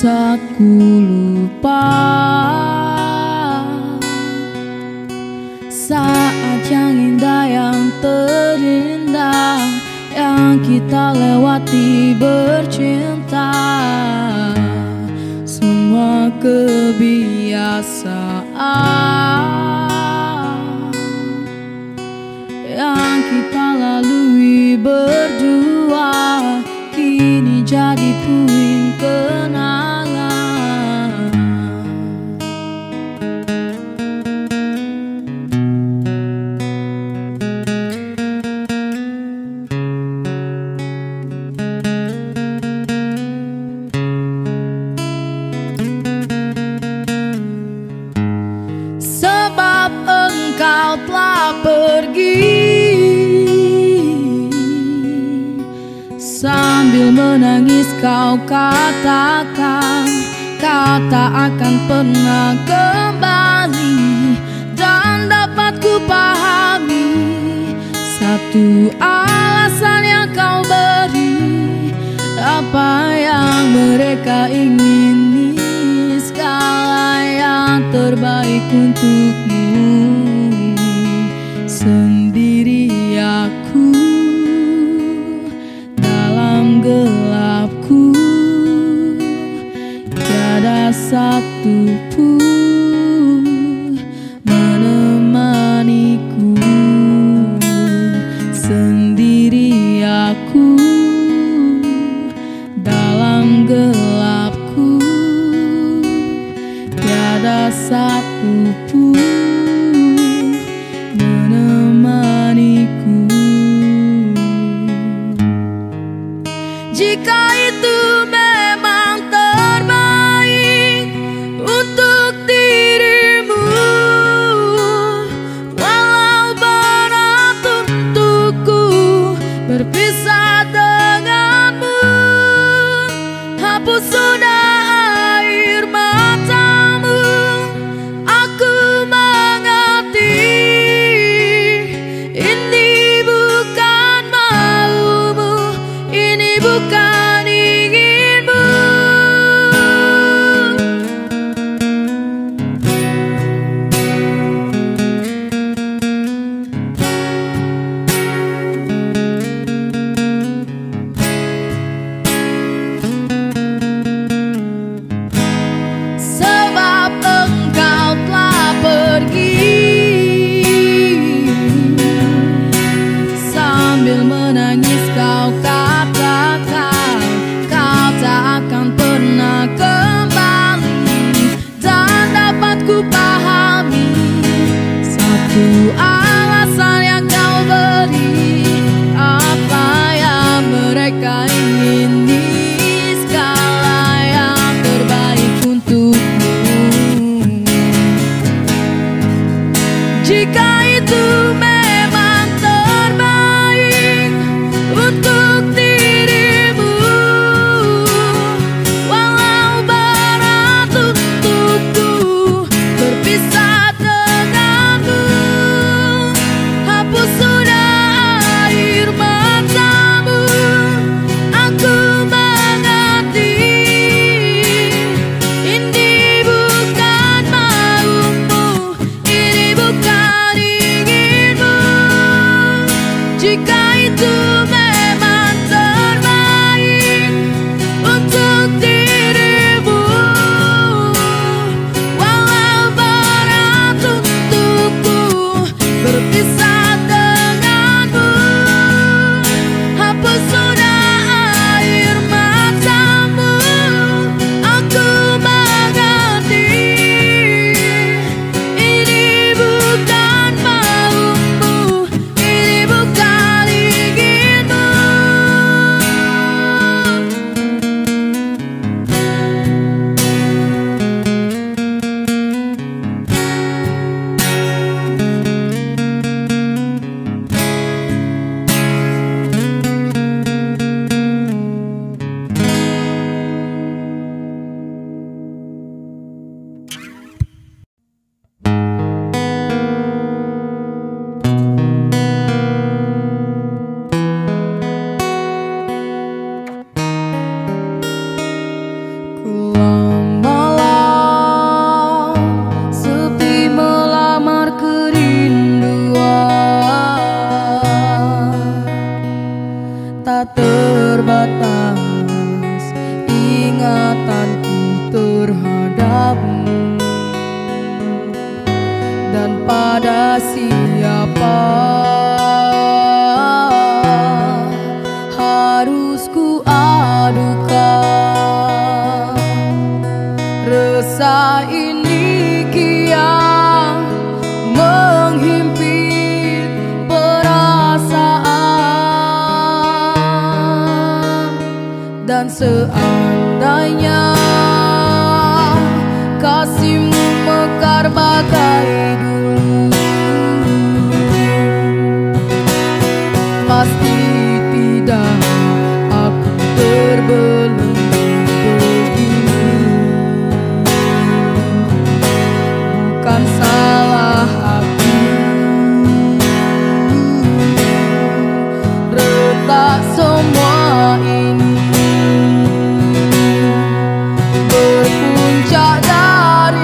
saat ku lupa, saat yang indah, yang terindah yang kita lewati bercinta. Semua kebiasaan yang kita lalui berdua kini jadi puing kenangan. Sebab engkau telah pergi sambil menangis, kau katakan akan pernah kembali. Dan dapat ku pahami satu alasan yang kau beri, apa yang mereka ingini, segala yang terbaik untukmu. Sendiri aku gelapku, tiada satu pun menemaniku. Sendiri aku dalam gelapku, tiada satu pun. Jika itu memang terbaik untuk dirimu, walau berat untukku berpisah denganmu. Hapus sudah air matamu, aku mengerti ini bukan malumu, ini bukan inginmu. Sebab engkau telah pergi sambil menangis, kau akan pernah kembali. Dan dapat ku pahami satu alasan yang kau beri, apa yang mereka ingini, segala yang terbaik untukmu. Jika itu memang terbaik untuk you. dan pada siapa harus ku adukan resah ini kian menghimpit perasaan. Dan seandainya kasihmu mekar bagai dulu, pasti tidak aku terbelenggu begini. Bukan salah aku, retak semua ini berpuncak dari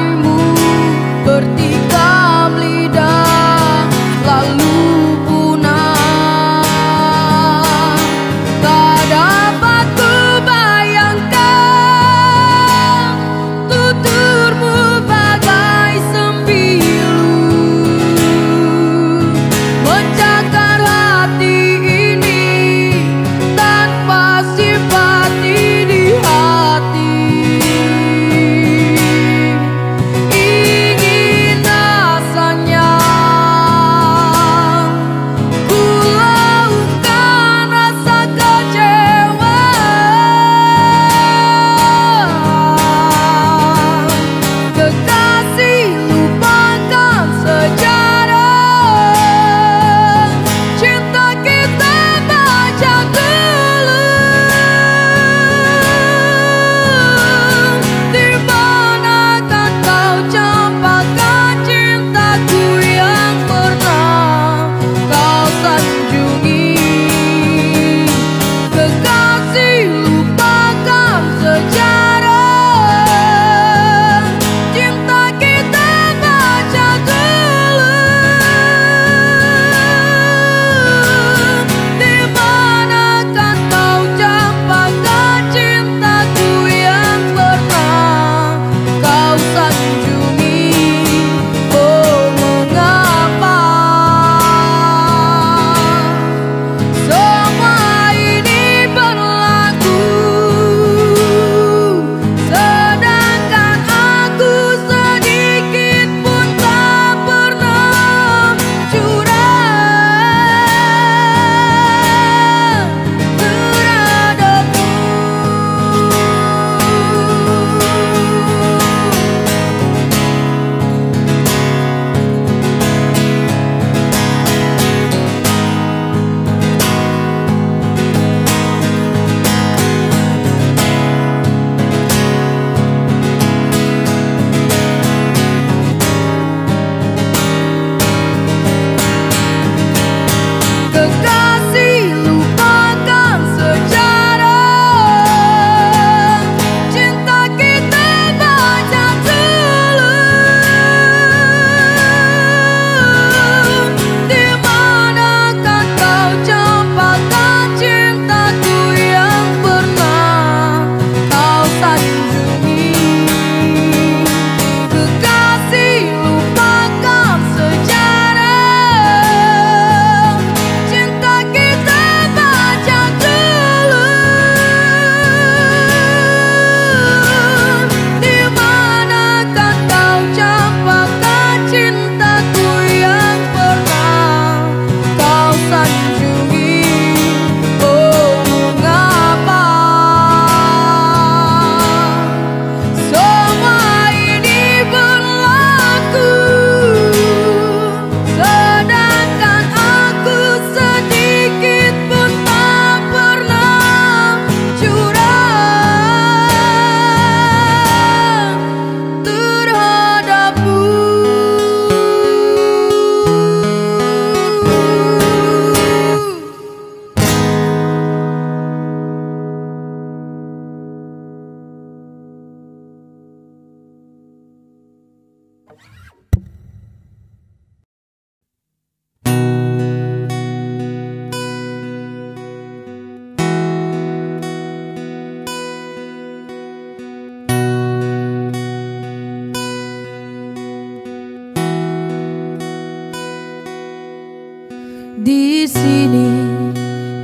di sini,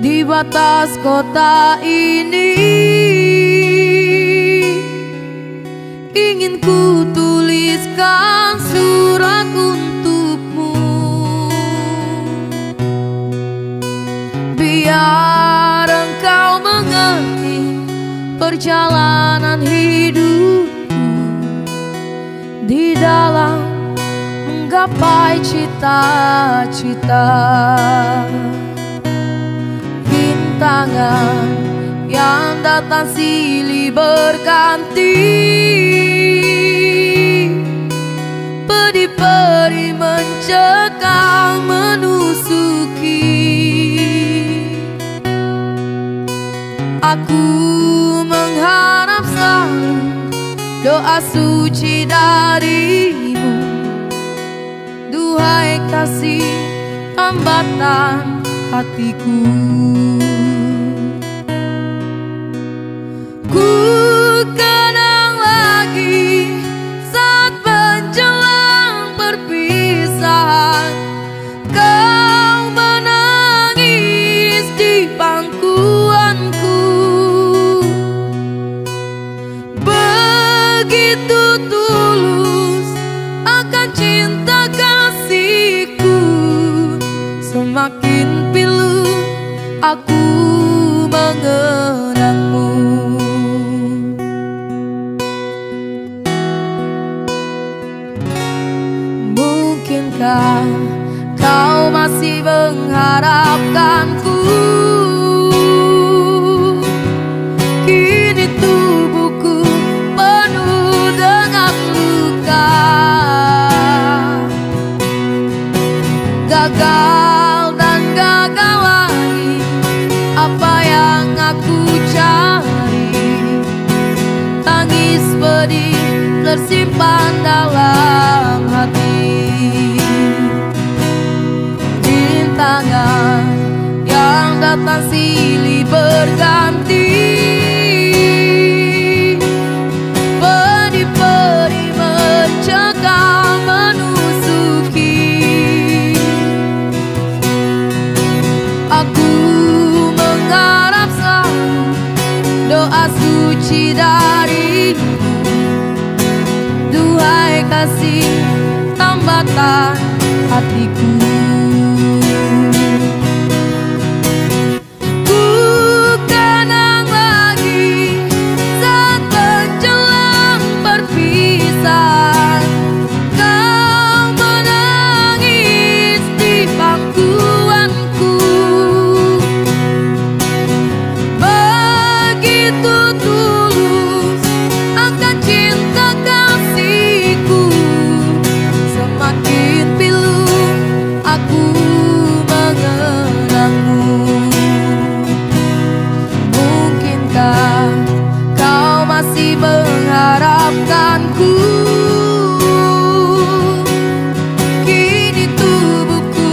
di batas kota ini, ingin ku tuliskan surat untukmu. Biar engkau mengerti perjalanan hidupku di dalam menggapai cita-cita. Bintangan yang datang silih berganti, pedih-pedih mencekam menusuki. Aku mengharap selalu doa suci darimu, duhai kasih hambatan hatiku. Ku kenang lagi saat menjelang perpisahan, kau menangis di pangkuanku. Begitu tulus akan cinta kasihku, semakin pilu aku mengenangmu. Mungkinkah kau masih mengharapkanku? Kini tubuhku penuh dengan luka. Gagal dan gagal lagi apa yang aku cari. Tangis pedih tersimpan dalam hati. Tangan yang datang silih berganti, pedih-pedih mencekam menusuki. Aku mengharap selalu doa suci darimu, duhai kasih tambatan hatiku. Kini tubuhku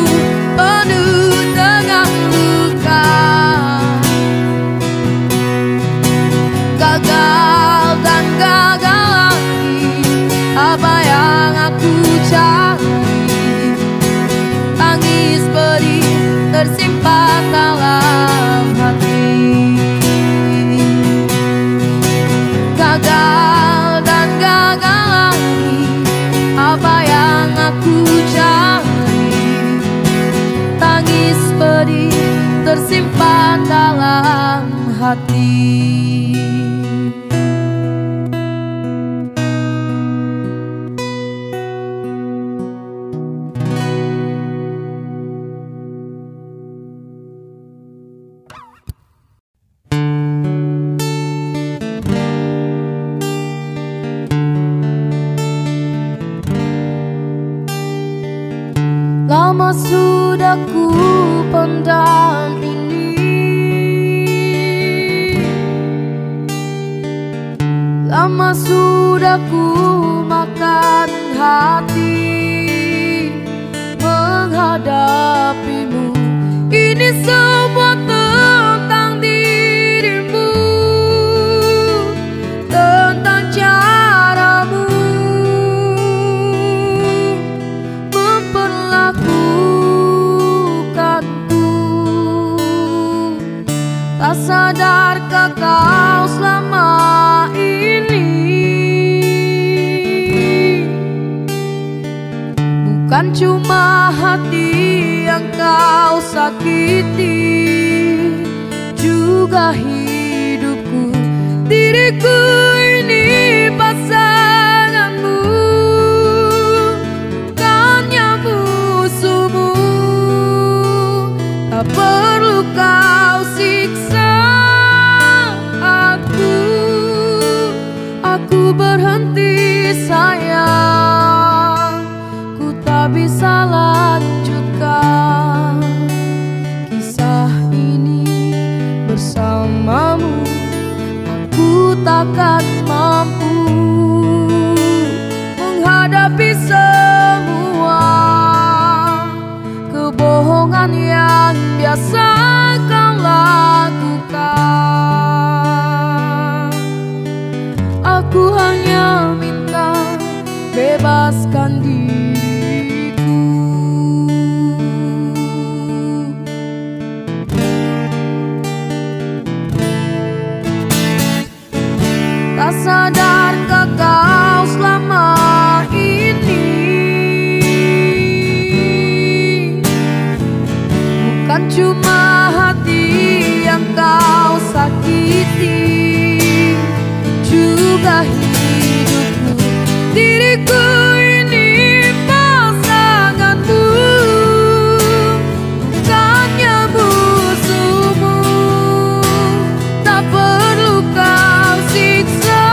penuh dengan luka. Gagal dan gagal lagi apa yang aku cari. Tangis pedih tersimpan dalam hati. Gagal ku cari, tangis pedih tersimpan dalam hati. Lama sudah ku pendam ini, lama sudah ku makan hati menghadapimu. Ini semua tentang dirimu, tentang caramu memperlakukan sadarkah kau selama ini bukan cuma hati yang kau sakiti, juga hidupku, diriku ini pasanganmu, bukannya musuhmu. Tak perlu kau siksa aku berhenti sayang, ku tak bisa lanjutkan kisah ini bersamamu, aku takkan mampu menghadapi semua kebohongan yang biasa kau lakukan. Aku hanya minta bebaskan diriku. Tak sadarkah kau selama ini bukan cuma hati yang kau sakiti, juga hidupku, diriku ini pasanganmu, bukannya musuhmu. Tak perlu kau siksa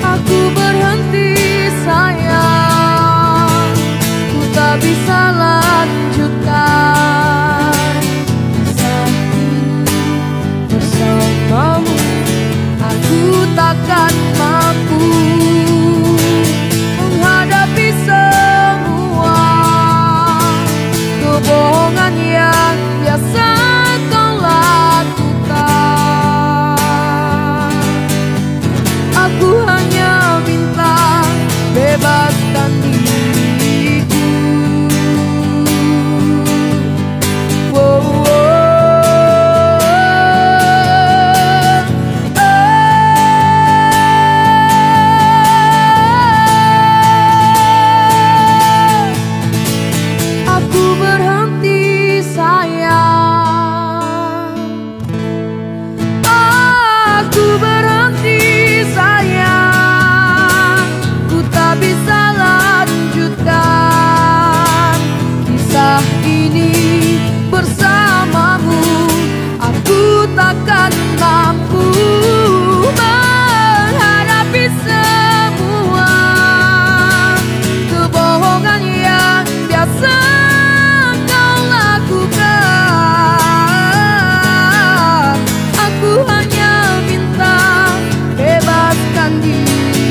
aku berhenti sayang, ku tak bisa lanjutkan kamu, aku takkan mampu menghadapi semua kebohongan yang biasa kau lakukan. Aku hanya minta bebaskan diriku. Takkan mampu menghadapi semua kebohongan yang biasa kau lakukan. Aku hanya minta bebaskan diriku.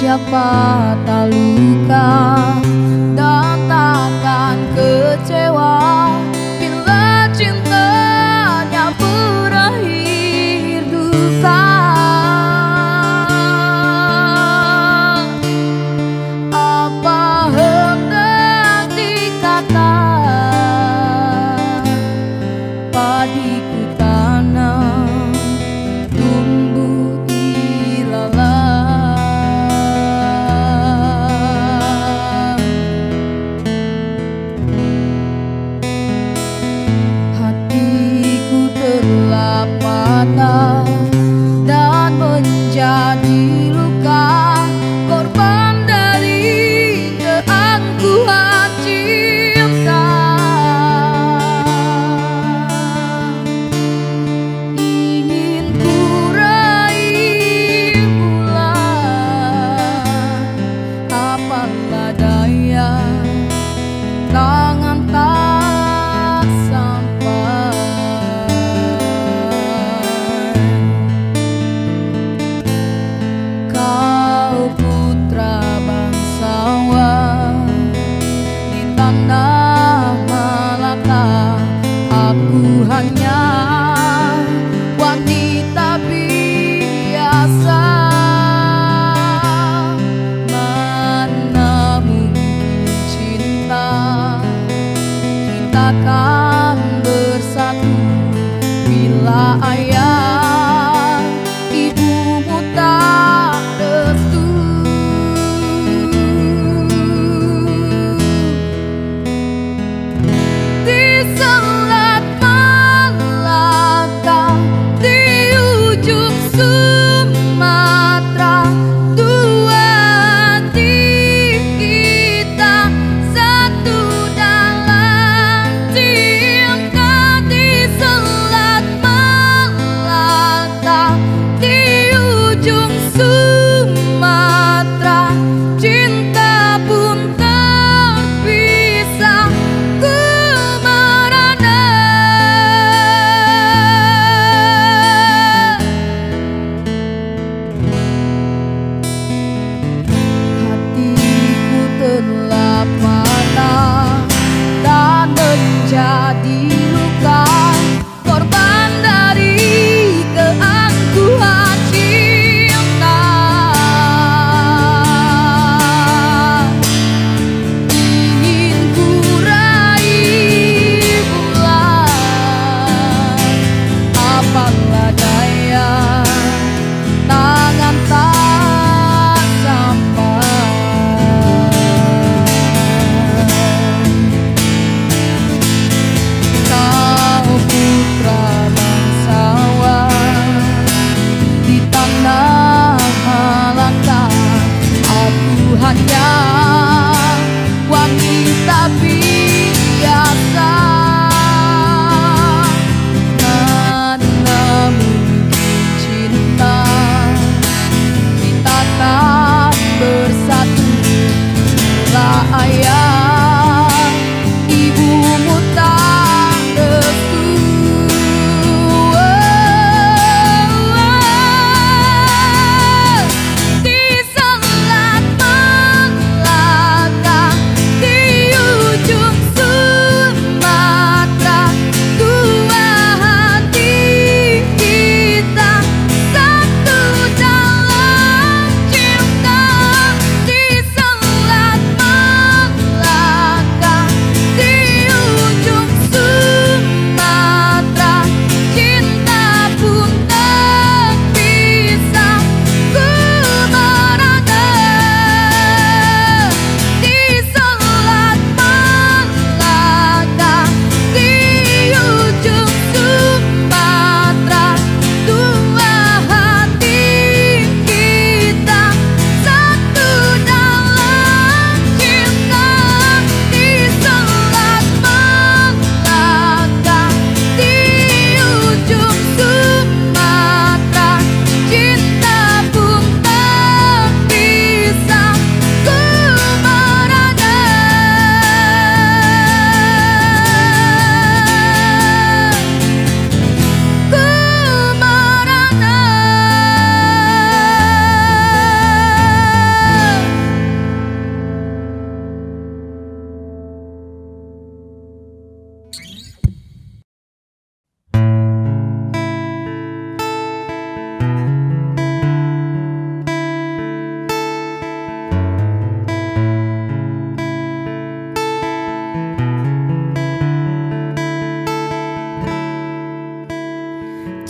Siapa tak luka dan takkan kecewa bila cintanya berakhir duka. Apa hendak dikata, padiku tanam tumbuh ilalang.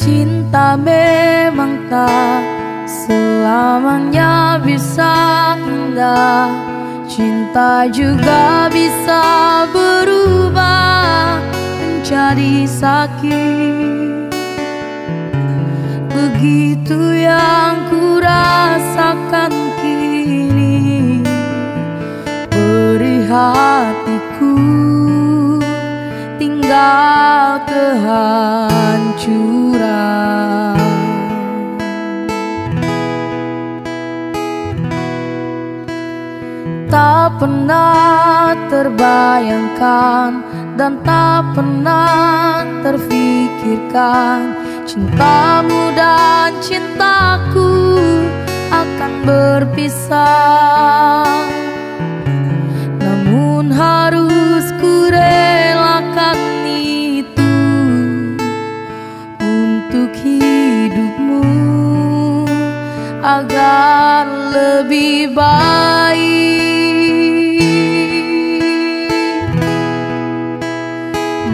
Cinta memang tak selamanya bisa indah. Cinta juga bisa berubah menjadi sakit. Begitu yang kurasakan kini, perih hatiku tinggal kehancuran. Tak pernah terbayangkan dan tak pernah terfikirkan, cintamu dan cintaku akan berpisah. Namun harus ku relakan itu untuk hidupmu agar lebih baik.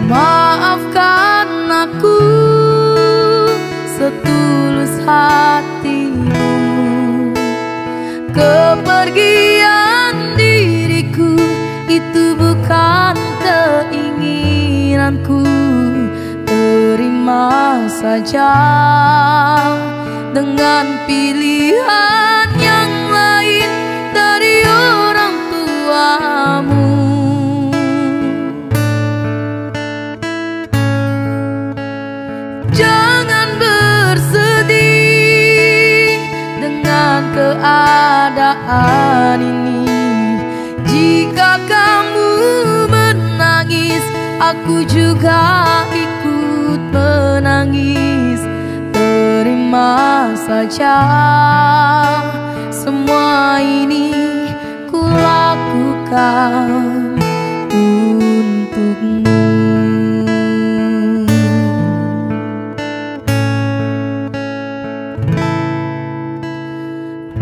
Maafkan aku setulus hatimu, kepergian diriku itu bukan keinginanku. Terima saja dengan pilihan yang lain dari orang tuamu. Jangan bersedih dengan keadaan ini. Jika kamu menangis, aku juga ikut menangis. Terima saja semua ini kulakukan untukmu.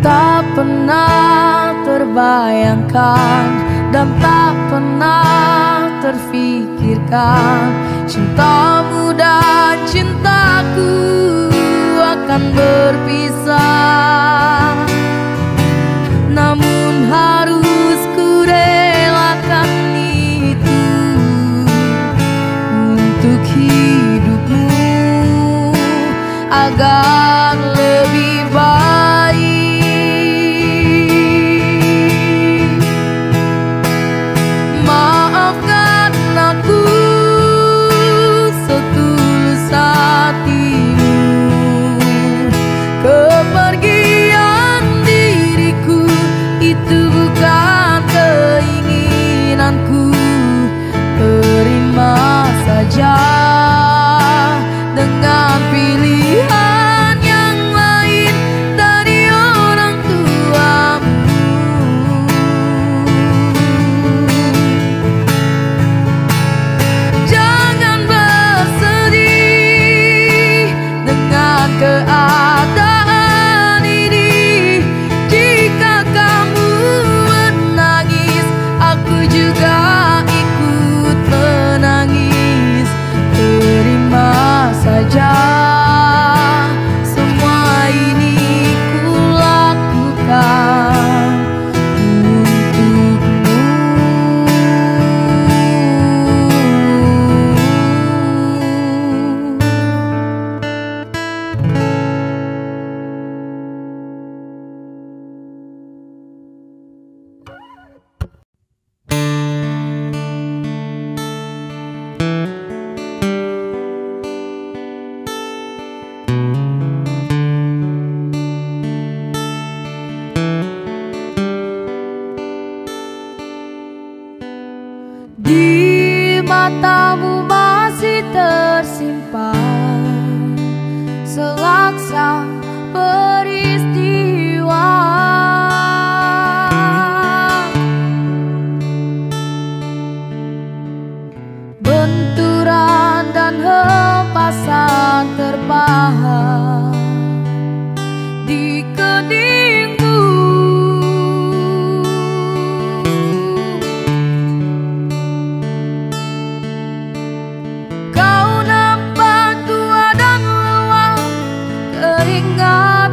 Tak pernah terbayangkan dan tak pernah terfikirkan, cintamu dan cintaku akan berpisah. Namun harus ku relakan itu untuk hidupmu agar lebih baik. Kepergian diriku itu bukan Di matamu masih tersimpan selaksa peristiwa. Benturan dan hempasan terpahat di keningku. Kau nampak tua dan lelah, keringat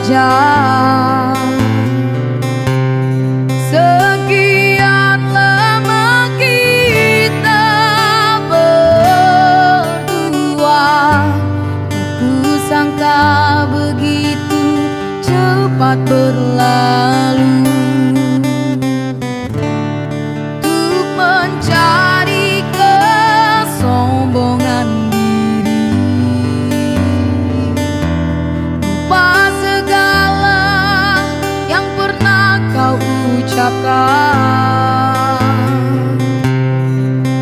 saja. Sekian lama kita berdua, aku sangka begitu cepat berlalu.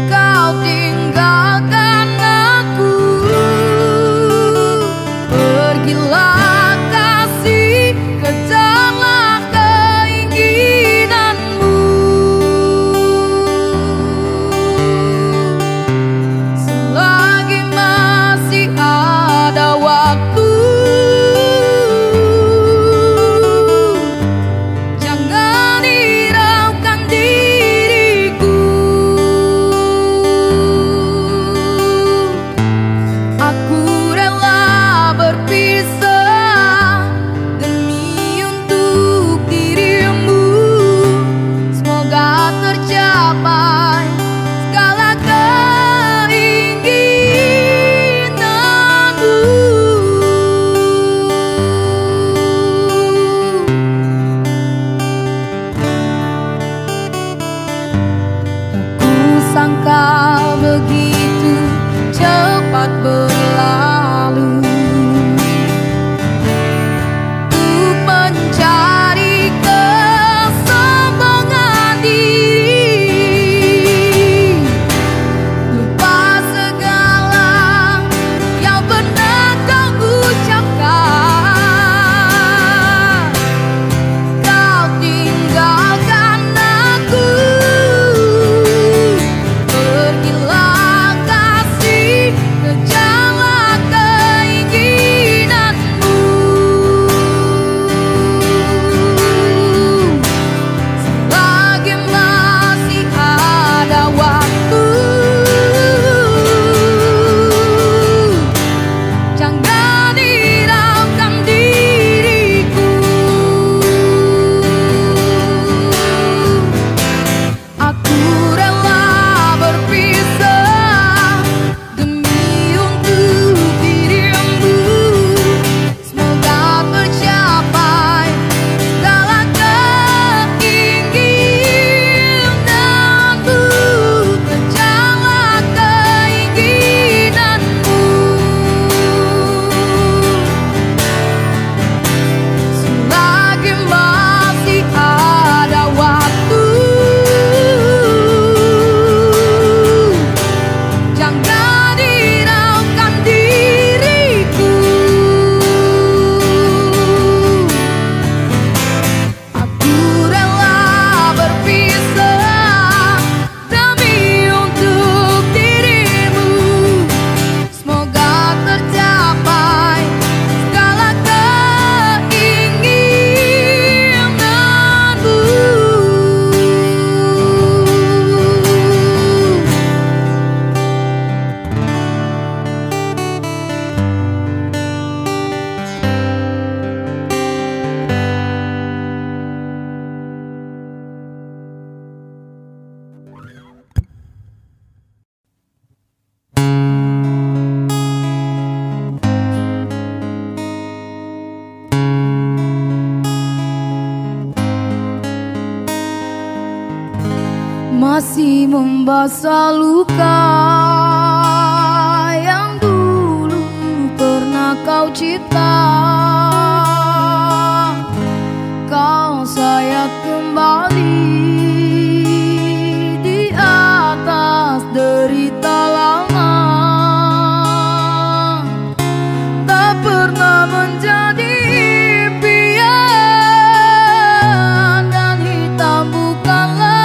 Kau tinggalkan aku, pergilah kasih, kejarlah keinginanmu. Selagi masih ada waktu, sangka begitu cepat berlalu. Ku mencari kesombongan diri, lupa segala yang pernah kau ucapkan. Kau tinggalkan masih membasah luka yang dulu pernah kau cipta. Kau sayat kembali di atas derita lama, tak pernah menjadi impian, dan hitam bukanlah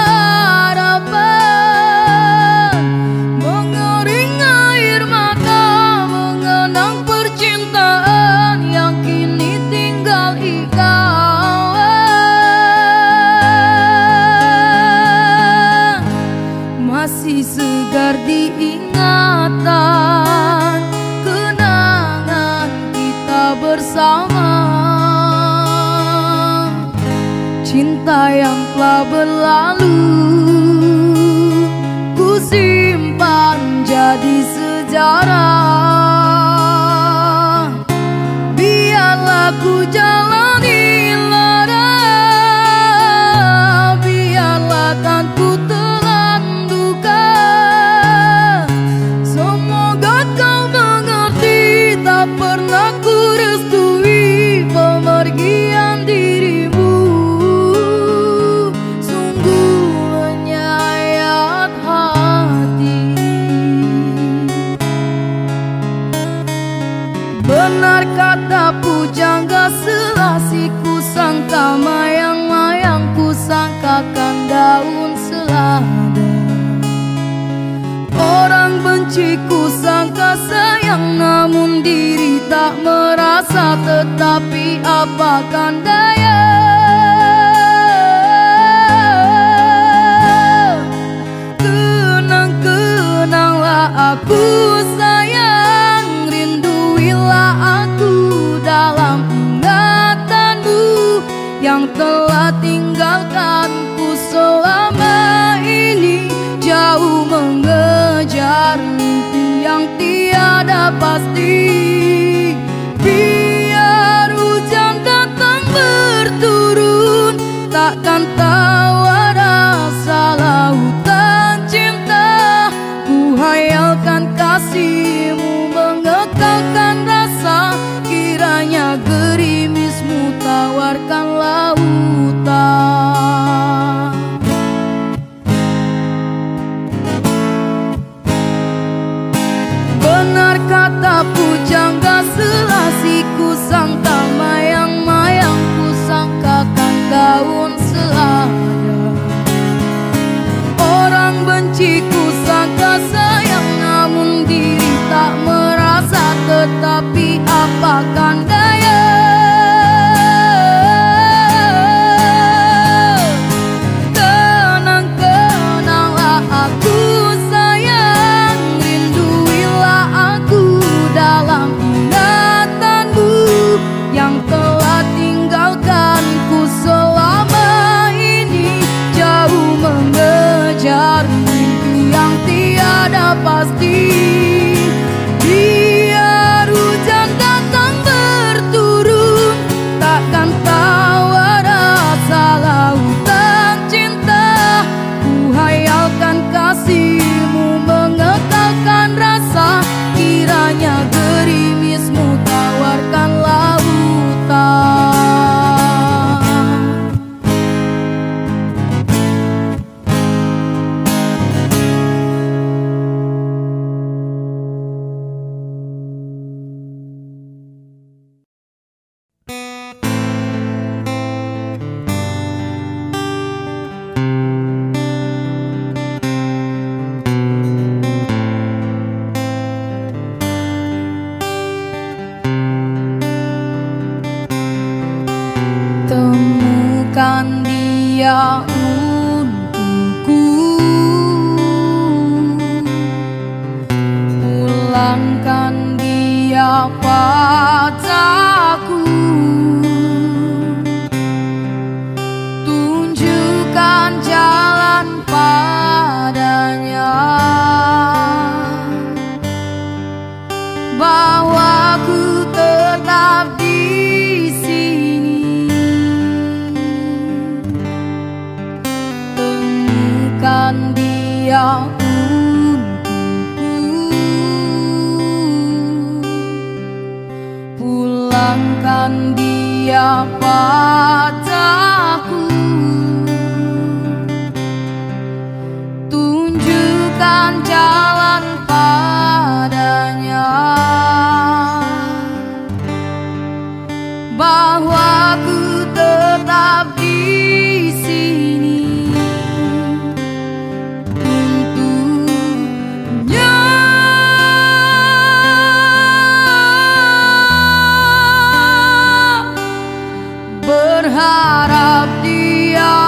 kenangan kita bersama. Pujangga Selasi, kusangka mayang-mayang, kusangkakan daun selada. Orang benci kusangka sayang, namun diri tak merasa, tetapi apakan daya. Kenanglah aku sayang, rinduilah aku dalam ingatanmu yang telah tinggalkanku selama ini, jauh mengejar mimpi yang tiada pasti. Biar hujan datang berturun, takkan tawar salah hutan cinta. Ku hayalkan kasihmu mengekalkan rasa, kiranya gerimismu tawarkan lautan. Benar kata Pujangga Selasi, kusangka mayang-mayang, kusangkakan daun selada. Orang benci kusangka sayang, namun diri tak merasa, tetapi apakan daya. Kenanglah aku sayang, rinduilah aku dalam ingatanmu yang telah tinggalkanku selama ini, jauh mengejar mimpi yang tiada pasti. Dia untukku, pulangkan dia padaku, tunjukkan jalan padanya, bahwa ku tetap kan dia untukku, pulangkan dia padaku, tunjukkan jalan padanya, bahwa ku tetap di sini. Harap dia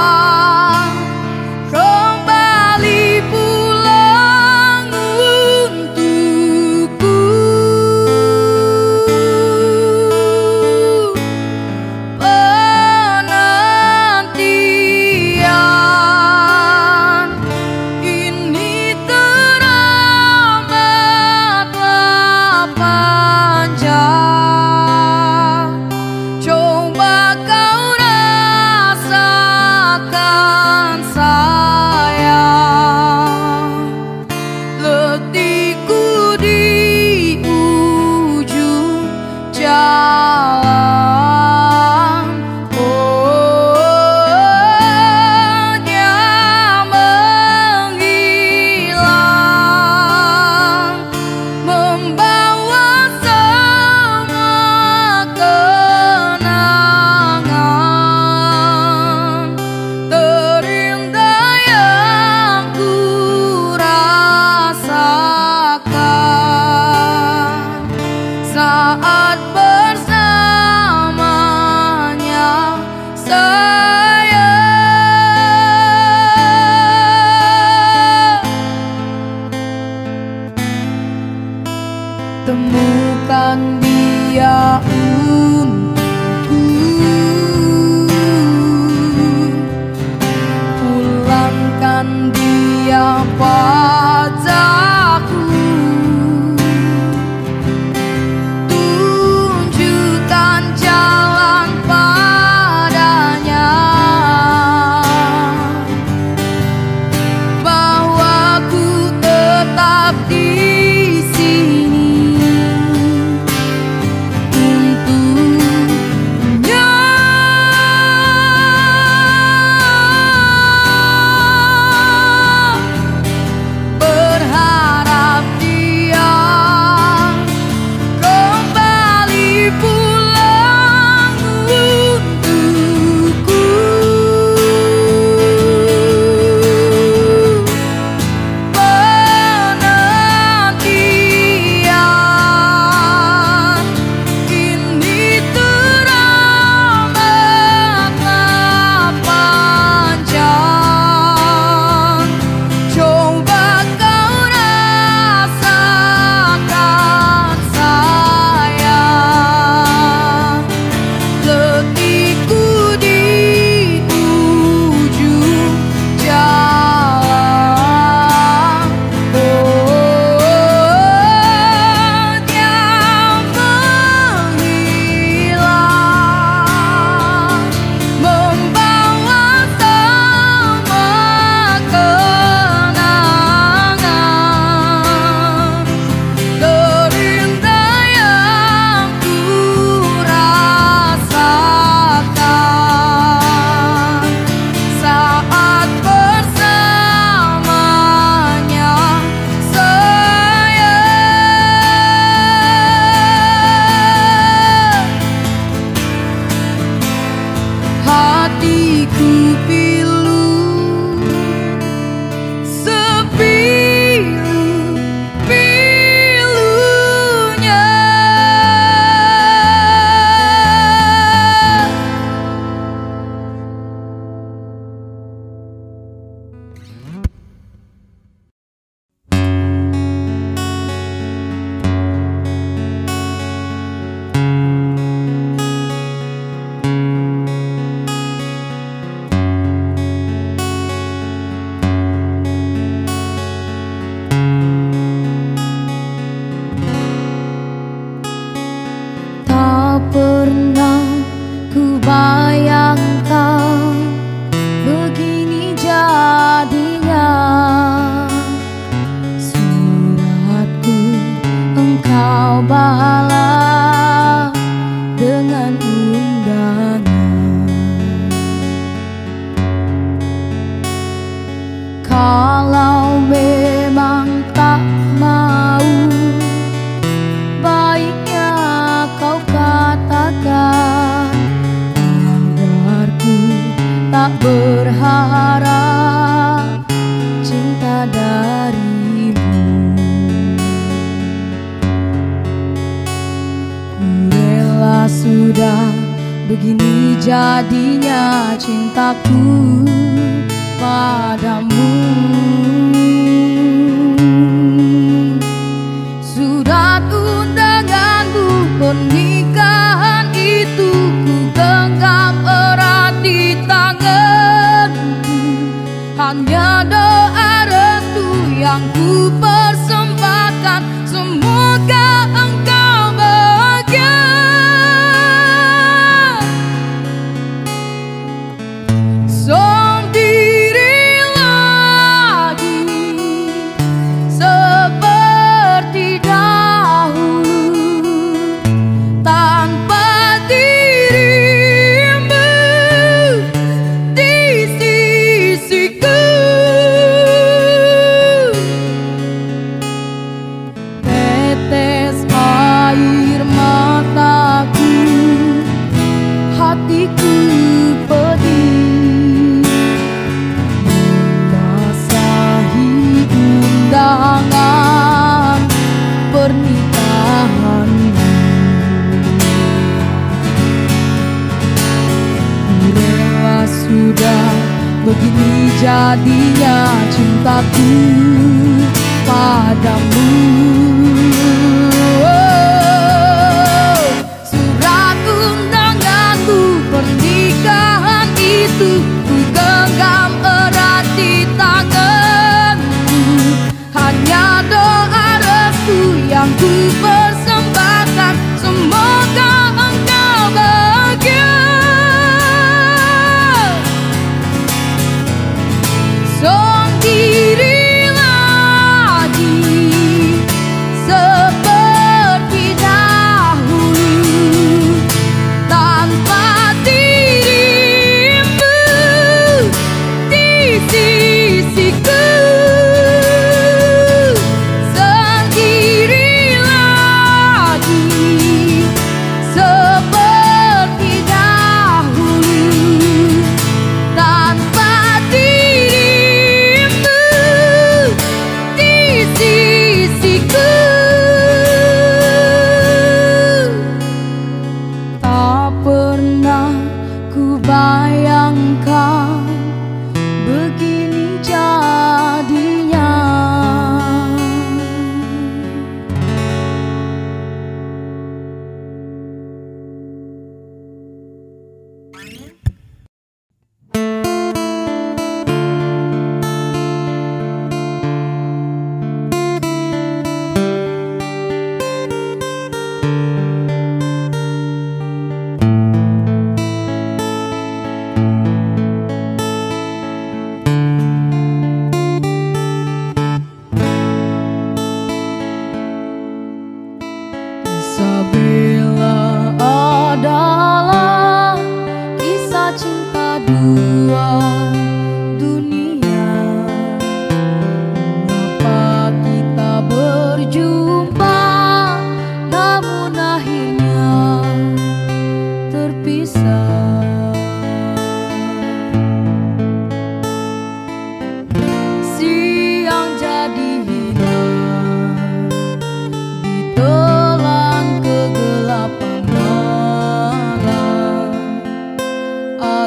kembali pulang untukku, benar.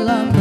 malam.